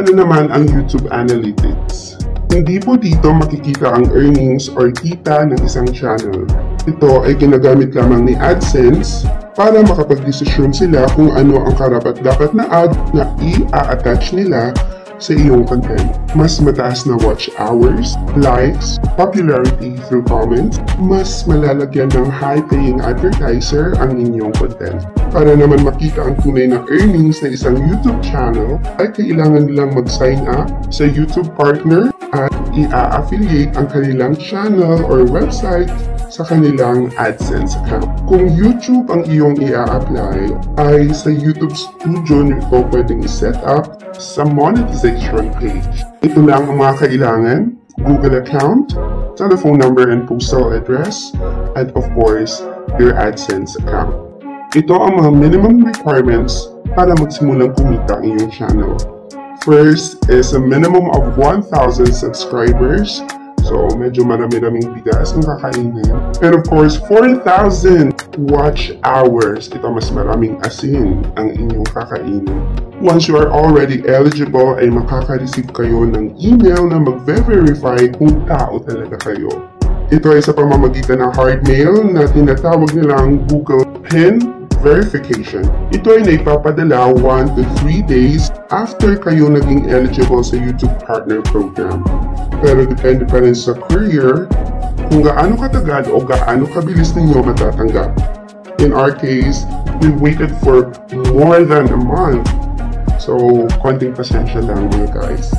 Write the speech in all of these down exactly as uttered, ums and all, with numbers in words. Ano naman ang YouTube Analytics? Hindi po dito makikita ang earnings or kita ng isang channel. Ito ay ginagamit lamang ni AdSense para makapag-desisyon sila kung ano ang karapat-dapat na ad na i-attach nila sa iyong content. Mas mataas na watch hours, likes, popularity through comments, mas malalagyan ng high-paying advertiser ang inyong content. Para naman makita ang tunay na earnings na isang YouTube channel, ay kailangan nilang mag-sign up sa YouTube Partner at i-affiliate ang kanilang channel or website sa kanilang AdSense account. Kung YouTube ang iyong i-apply, ay sa YouTube Studio nito pwedeng set up sa monetization page. Ito lang ang mga kailangan: Google account, telephone number and postal address, and of course, your AdSense account. Ito ang mga minimum requirements para magsimulang kumita ang iyong channel. First is a minimum of one thousand subscribers. So, medyo marami-raming bigas ng kakainin. And of course, four thousand watch hours. Ito, mas maraming asin ang inyong kakainin. Once you are already eligible, ay makaka-receive kayo ng email na mag-verify kung tao talaga kayo. Ito ay sa pamamagitan ng hard mail na tinatawag nilang Google Pen verification. Ito ay naipapadala one to three days after kayo naging eligible sa YouTube Partner Program. Pero depende pa rin sa courier kung gaano katagal o gaano kabilis ninyo matatanggap. In our case, we waited for more than a month. So, konting pasensya lang mga guys.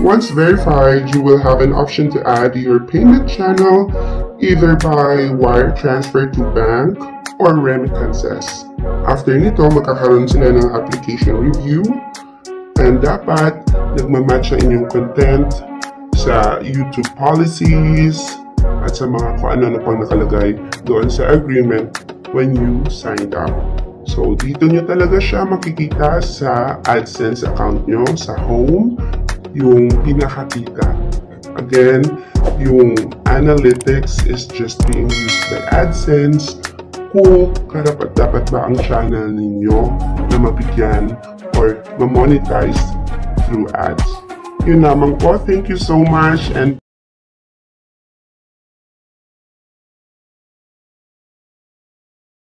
Once verified, you will have an option to add your payment channel either by wire transfer to bank or remittances. After nito, magkakaroon sila ng application review and dapat nagmamatch na inyong content sa YouTube policies at sa mga kung ano na pang nakalagay doon sa agreement when you signed up. So, dito nyo talaga siya makikita sa AdSense account nyo, sa home, yung pinakakita. Again, yung analytics is just being used by AdSense kung karapat-dapat ba ang channel ninyo na mabigyan or ma-monetize through ads. Yun lamang po. Thank you so much and